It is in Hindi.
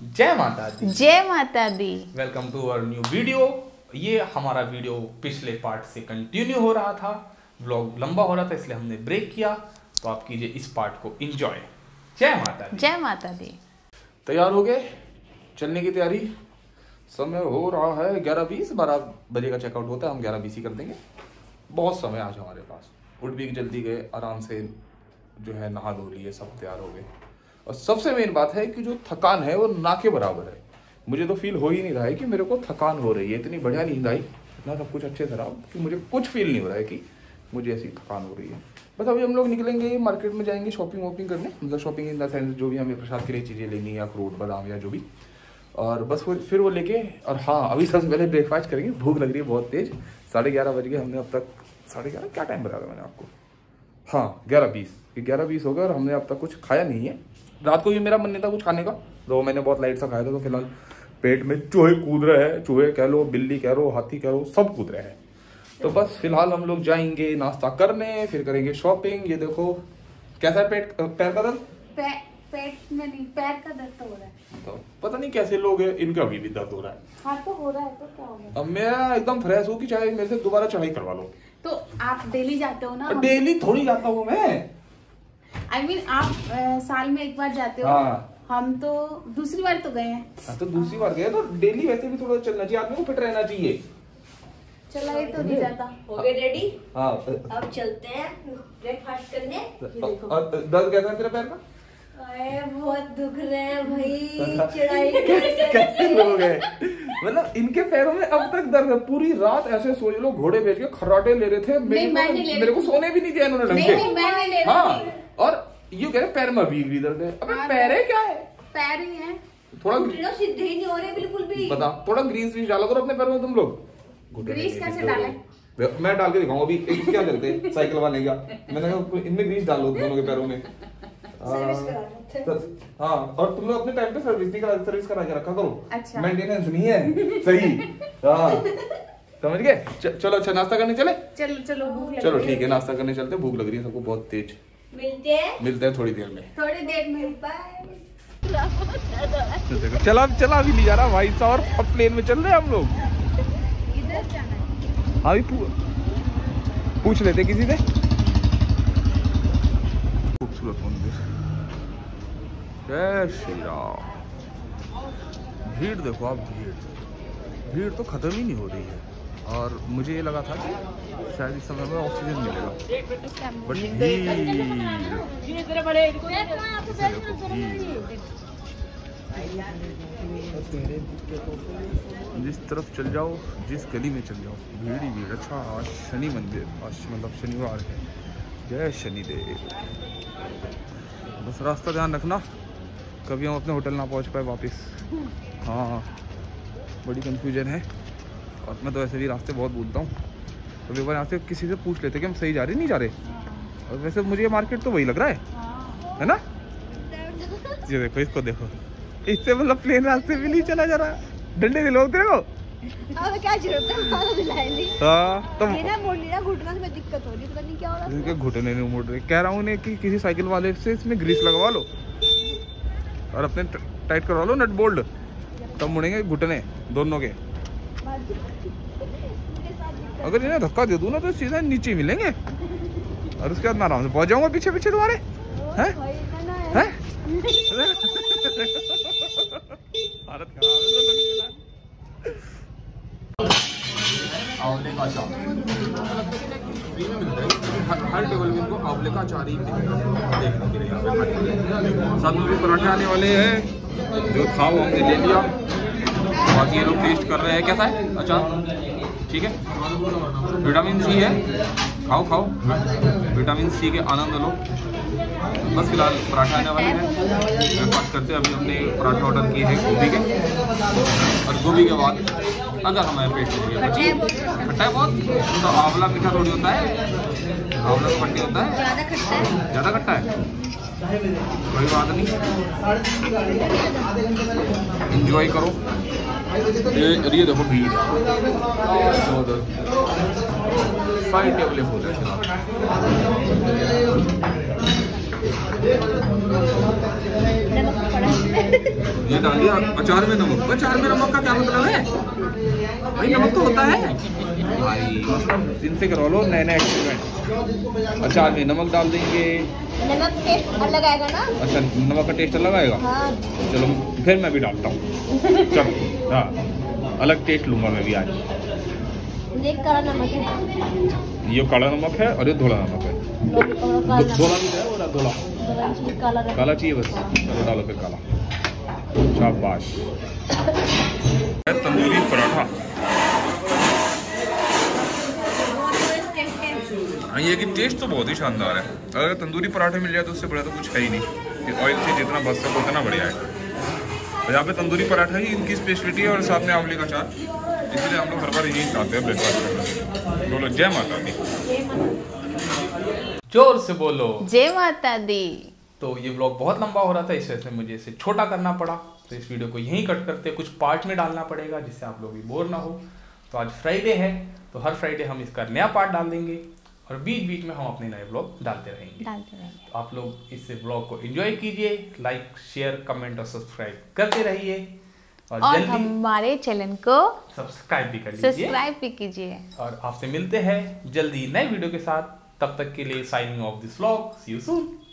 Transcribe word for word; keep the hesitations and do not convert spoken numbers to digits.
जय माता दी। जय माता दी। Welcome to our new video. ये हमारा वीडियो पिछले पार्ट से कंटिन्यू हो रहा था, व्लॉग लंबा हो रहा था इसलिए हमने ब्रेक किया, तो आप कीजिए इस पार्ट को एंजॉय। जय माता दी। जय माता दी। तैयार हो गए चलने की तैयारी। समय हो रहा है ग्यारह बीस, बारह बजे का चेकआउट होता है, हम ग्यारह बीस ही कर देंगे। बहुत समय आज हमारे पास। उठ भी जल्दी गए, आराम से जो है नहा धो लिए, सब तैयार हो गए। और सबसे मेन बात है कि जो थकान है वो ना के बराबर है। मुझे तो फील हो ही नहीं रहा है कि मेरे को थकान हो रही है। इतनी बढ़िया नींद आई, इतना सब कुछ अच्छे से रहा कि मुझे कुछ फील नहीं हो रहा है कि मुझे ऐसी थकान हो रही है। बस अभी हम लोग निकलेंगे, मार्केट में जाएंगे शॉपिंग वॉपिंग करने, मतलब शॉपिंग इन द सेंस जो भी हमें प्रसाद के लिए चीज़ें लेनी है, अखरोट बादाम या जो भी, और बस वो फिर वो लेके। और हाँ, अभी सबसे पहले ब्रेकफास्ट करेंगे, भूख लग रही है बहुत तेज़। साढ़े ग्यारह बज गए, हमने अब तक साढ़े ग्यारह क्या टाइम बताया मैंने आपको, हाँ ग्यारह बीस ग्यारह बीस हो गया और हमने अब तक कुछ खाया नहीं है। रात को भी मेरा मन नहीं था कुछ खाने का, तो मैंने बहुत लाइट सा खाया था, तो फिलहाल पेट में चूहे कूद रहे हैं। चूहे कह लो, बिल्ली कह लो, हाथी कह लो, सब कूद रहे हैं। तो बस फिलहाल हम लोग जाएंगे नाश्ता करने, फिर करेंगे शॉपिंग। ये देखो कैसा है पेट, पैर का दर्द, पे, पेट में नहीं, पैर का दर्द हो रहा है। तो पता नहीं कैसे लोग हैं, इनका भी भी दर्द हो रहा है। हाँ तो हो रहा है, तो क्या होगा। अब मेरा एकदम फ्रेश हो कि चाहे मेरे से दोबारा चढ़ाई करवा लो। तो आप डेली जाते हो ना? डेली थोड़ी जाता हूँ मैं, आई I मीन mean, आप आ, साल में एक बार जाते हो। हाँ। हम तो दूसरी बार तो गए हैं। तो दूसरी बार गए, तो डेली वैसे भी थोड़ा चलना चाहिए, आदमी को फिट रहना चाहिए। चला ये तो नहीं जाता। हो गए रेडी? हाँ। अब चलते हैं ब्रेकफास्ट करने। दर्द कैसा है तेरे पैर का? अरे बहुत दुख रहे हैं भाई, चिड़ाई कैसे लोग हैं। मतलब इनके पैरों में अब तक दर्द है। पूरी रात ऐसे सोच लो घोड़े बेच के खर्राटे ले रहे थे। मेरे को सोने भी नहीं दिया इन्होंने। हाँ, और ये कह रहे पैर में अभी भी दर्द है। अबे पैर है क्या है? पैर ही है, थोड़ा सीधे ही नहीं हो रहे बिल्कुल भी। बता, थोड़ा ग्रीस ग्रीस डाला करो अपने पैरों में। तुम लोग ग्रीस कैसे डालें? मैं डाल के दिखाऊंगा अभी। क्या करते साइकिल वाले का, मैंने कहा इनमें ग्रीस डालो दोनों के पैरों में। हाँ, और तुम लोग अपने टाइम पे सर्विस नहीं करा, सर्विस करा के रखा करो। अच्छा, मेंटेनेंस नहीं है सही। हाँ समझ गए। चलो अच्छा नाश्ता करने चले। चलो चलो चलो ठीक है, नाश्ता करने चलते, भूख लग रही है सबको बहुत तेज। मिलते हैं मिलते हैं थोड़ी देर में, थोड़ी देर में। बाय। चला चला भी नहीं जा रहा भाई साहब, और प्लेन में चल रहे हैं हम लोग। इधर जाना है, अभी पूछ लेते किसी से। खूबसूरत मंदिर। जय श्री राम। भीड़ देखो आप, भीड़ भीड़ तो खत्म ही नहीं हो रही है। और मुझे ये लगा था कि शायद इस समय में ऑक्सीजन मिलेगा, बट भीड़ जिस तरफ चल जाओ, जिस गली में चल जाओ भीड़ ही भीड़। अच्छा आज शनि मंदिर, आज मतलब शनिवार है। जय शनिदेव। बस रास्ता ध्यान रखना, कभी हम अपने होटल ना पहुंच पाए वापस। हाँ बड़ी कंफ्यूजन है, और मैं तो वैसे भी रास्ते बहुत भूलता हूँ। तो एक बार यहाँ से किसी से पूछ लेते कि हम सही जा रहे नहीं जा रहे। और वैसे मुझे ये मार्केट तो वही लग रहा है है ना। ये देखो, इसको देखो, इससे मतलब प्लेन रास्ते भी नहीं चला जा रहा। डंडे के लोग देखो, क्या जरूरत है तो घुटना में दिक्कत हो रही है, पता नहीं क्या हो रहा है। घुटने नहीं मुड़ रहे, कह रहा हूँ कि किसी साइकिल वाले से इसमें ग्रीस लगवा लो और अपने टाइट करवा लो नट बोल्ट, तब मुड़ेंगे घुटने दोनों के। अगर इन्हें धक्का दे दूँ ना तो सीधा नीचे मिलेंगे, और उसके बाद मैं आराम से पहुँच जाऊँगा पीछे पीछे तुम्हारे। हैं हैं भारत का अचार हर टेबल में, इनको आंवले का अचार ही देखने के लिए। साथ में भी पराठे आने वाले हैं, जो था वो हमने ले लिया, बाकी ये लोग टेस्ट कर रहे हैं कैसा है अचार। ठीक है, विटामिन सी है, खाओ खाओ, विटामिन सी के आनंद लो। बस फिलहाल पराठा आने वाले हैं, ब्रेकफास्ट करते हैं। अभी हमने पराठा ऑर्डर किए हैं गोभी के, और गोभी के बाद अगर हमारे पेट में खट्टा है बहुत, तो आंवला मीठा थोड़ी होता है, आंवला खट्टी होता है, ज़्यादा खट्टा है, कोई बात नहीं, एंजॉय करो। ये देखो भीड़, सारी टेबलें हो जाए। ये डाल दिया अचार में नमक। अचार में नमक का क्या मतलब है भाई? नमक तो होता है भाई, मतलब दिन से करो लो नए नए एक्सपेरिमेंट। अचार में नमक डाल देंगे, नमक टेस्ट अलग आएगा ना। अच्छा नमक का टेस्ट अलग आएगा। हाँ। चलो फिर मैं भी डालता हूँ। चलो हाँ अलग टेस्ट लूंगा मैं भी आज। ये काला नमक है, ये काला नमक है और ये धोला नमक है। धोला भी है और धोला काला काला चाहिए बस। चलो डालो फिर काला। शाबाश। तंदूरी पराठा। ये कि टेस्ट तो बहुत ही शानदार है। अगर तंदूरी पराठे मिल जाए तो उससे बड़ा तो कुछ है ही नहीं। ऑयल से जितना बच सको उतना बढ़िया है। यहाँ पे तंदूरी पराठा ही इनकी स्पेशलिटी है और साथ में आंवले का अचार, इसलिए हम लोग हर बार यही खाते हैं ब्रेकफास्ट में। जय माता दी, जोर से बोलो जय माता दी। तो ये ब्लॉग बहुत लंबा हो रहा था, इस वजह से मुझे इसे छोटा करना पड़ा। तो इस वीडियो को यहीं कट करते, कुछ पार्ट में डालना पड़ेगा जिससे आप लोग भी बोर ना हो। तो आज फ्राइडे है तो हर फ्राइडे हम इसका नया पार्ट डाल देंगे और बीच बीच में हम अपने नए ब्लॉग डालते रहेंगे डालते रहेंगे तो आप लोग इस ब्लॉग को एंजॉय कीजिए, लाइक शेयर कमेंट और सब्सक्राइब करते रहिए और, और जल्दी हमारे चैनल को सब्सक्राइब भी कर लीजिए सब्सक्राइब भी कीजिए। और आपसे मिलते हैं जल्दी नए वीडियो के साथ, तब तक के लिए signing off this blog, see you soon.